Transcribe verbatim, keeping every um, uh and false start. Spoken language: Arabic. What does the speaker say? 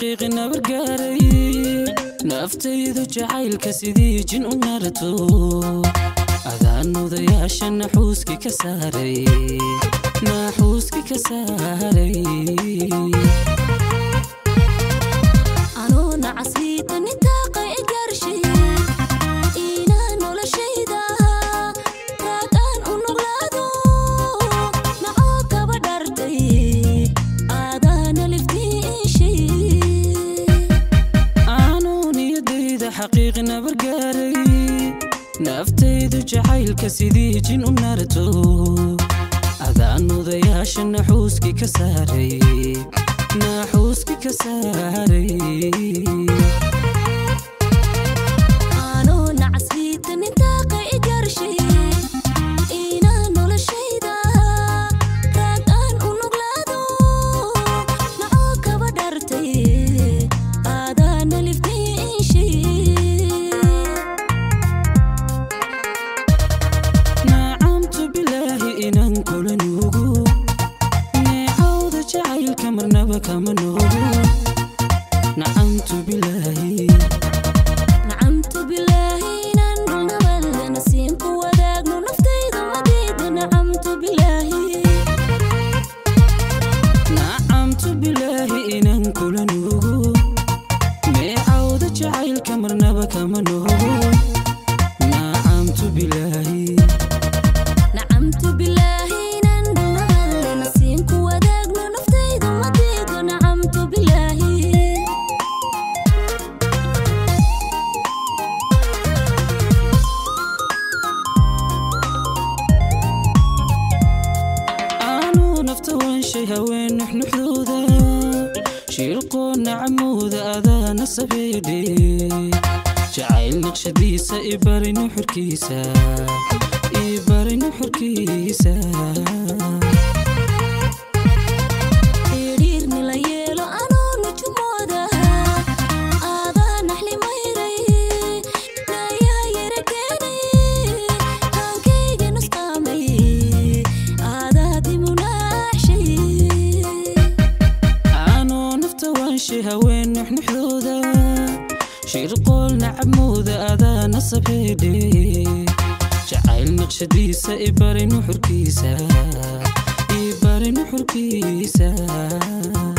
دقيقنا برقاري نفتي ذو جعايل كسيدي جنون نارتو أذانو ذياش نحوسكي كساري نحوسكي كساري أنونا عسيت نتاقي إقارشي إينا نولا شيدا تاقان أنغلادو نعاك بدردي أذانا لفتي إيشي أنوني يدي ذا حقيقنا برقاري نفتي ذو جحيل كسيدي جنون نارتو أذانو ذياش نحوسكي كساري نحوسكي كساري نعمت بالله نعمت بالله ننونا بلا نسيم قوة داقنو نفتيد وديد نعمت بالله نعمت بالله إنان كل نوغو معاودة جعيل كمرنا بكمنو نعمت بالله نعمت بالله ننونا بلا نسيم قوة داقنو نفتيد وديد نعمت بالله شي هوين نحن حدودا شيلقون عمودا أذانا سبيلي جعيل نقشديسا إباري نحر كيسا إباري نحر كيسا إريرني ليلو أنوني جمودا أذانا حلي ميري نايا يركيني هنكيجي نسقامي أذاتي منا شي هاوين نحن حدودا شير قولنا عمودا أذانا صبيدي جعايل نقشديسا إباري نحر كيسا إباري نحر كيسا